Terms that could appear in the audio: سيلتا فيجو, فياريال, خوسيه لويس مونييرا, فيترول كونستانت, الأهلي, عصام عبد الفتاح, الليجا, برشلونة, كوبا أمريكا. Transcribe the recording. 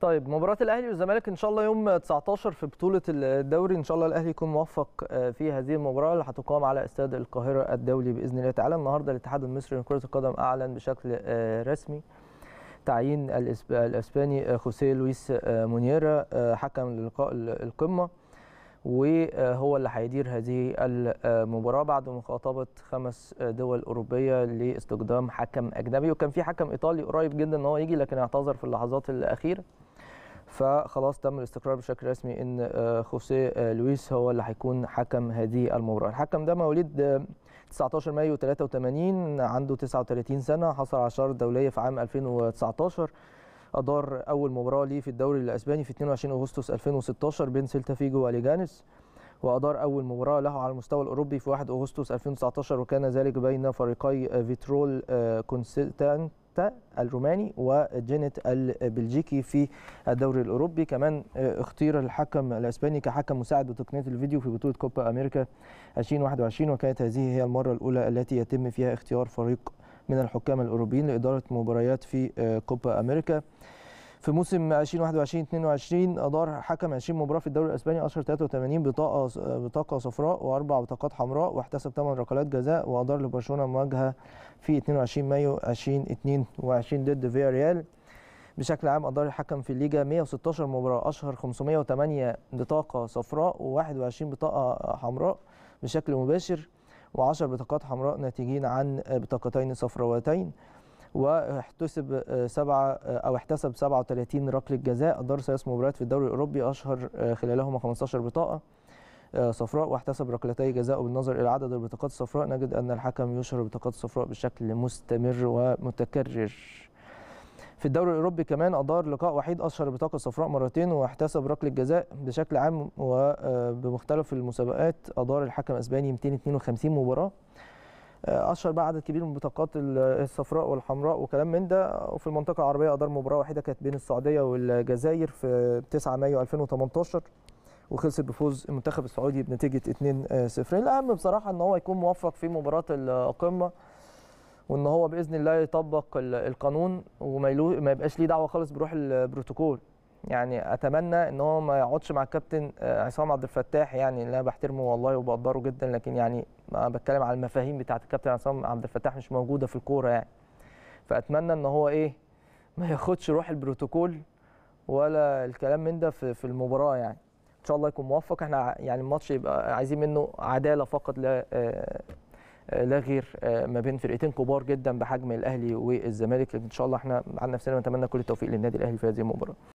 طيب مباراة الأهلي والزمالك إن شاء الله يوم 19 في بطولة الدوري، إن شاء الله الأهلي يكون موفق في هذه المباراة اللي هتقام على استاد القاهرة الدولي بإذن الله تعالى. النهاردة الاتحاد المصري لكرة القدم أعلن بشكل رسمي تعيين الإسباني خوسيه لويس مونييرا حكم للقاء القمة، وهو اللي هيدير هذه المباراة بعد مخاطبة 5 دول أوروبية لاستقدام حكم أجنبي. وكان في حكم إيطالي قريب جدا إن هو يجي لكن اعتذر في اللحظات الأخيرة، فخلاص تم الاستقرار بشكل رسمي ان خوسيه لويس هو اللي هيكون حكم هذه المباراه. الحكم ده مواليد 19 مايو 83، عنده 39 سنه، حصل على شارة دوليه في عام 2019، ادار اول مباراه ليه في الدوري الاسباني في 22 اغسطس 2016 بين سيلتا فيجو وليجانس، وادار اول مباراه له على المستوى الاوروبي في 1 اغسطس 2019، وكان ذلك بين فريقي فيترول كونستانت الروماني وجينت البلجيكي في الدوري الأوروبي. كمان اختير الحكم الأسباني كحكم مساعد بتقنية الفيديو في بطولة كوبا أمريكا 2021، وكانت هذه هي المرة الأولى التي يتم فيها اختيار فريق من الحكام الأوروبيين لإدارة مباريات في كوبا أمريكا. في موسم 2021-22 أدار حكم 20 مباراة في الدوري الأسباني، أشهر 83 بطاقة صفراء و4 بطاقات حمراء، واحتسب 8 ركلات جزاء، وأدار لبرشلونة مواجهة في 22 مايو 2022 ضد فياريال. بشكل عام أدار الحكم في الليجا 116 مباراة، أشهر 508 بطاقة صفراء و21 بطاقة حمراء بشكل مباشر، و10 بطاقات حمراء ناتجين عن بطاقتين صفراوتين، واحتسب 37 ركلة جزاء. أدار 3 مباريات في الدوري الأوروبي، أشهر خلالهما 15 بطاقة صفراء واحتسب ركلتي جزاء. وبالنظر إلى عدد البطاقات الصفراء نجد أن الحكم يشهر بطاقات صفراء بشكل مستمر ومتكرر. في الدوري الأوروبي كمان أدار لقاء وحيد، أشهر بطاقة صفراء مرتين واحتسب ركلة جزاء. بشكل عام وبمختلف المسابقات أدار الحكم الأسباني 252 مباراة، أشهر بقى عدد كبير من البطاقات الصفراء والحمراء وكلام من ده. وفي المنطقة العربية أدار مباراة واحدة كانت بين السعودية والجزائر في 9 مايو 2018 وخلصت بفوز المنتخب السعودي بنتيجة 2-0. الأهم بصراحة إن هو يكون موفق في مباراة القمة، وإن هو بإذن الله يطبق القانون وما يبقاش ليه دعوة خالص بروح البروتوكول. يعني أتمنى إن هو ما يقعدش مع الكابتن عصام عبد الفتاح، يعني اللي أنا بحترمه والله وبقدره جدا، لكن يعني أنا بتكلم على المفاهيم بتاعة الكابتن عصام عبد الفتاح مش موجودة في الكورة يعني. فأتمنى إن هو ما ياخدش روح البروتوكول ولا الكلام من ده في المباراة يعني. إن شاء الله يكون موفق. إحنا يعني الماتش يبقى عايزين منه عدالة فقط لا غير ما بين فرقتين كبار جدا بحجم الأهلي والزمالك، لكن إن شاء الله إحنا عن نفسنا نتمنى كل التوفيق للنادي الأهلي في هذه المباراة.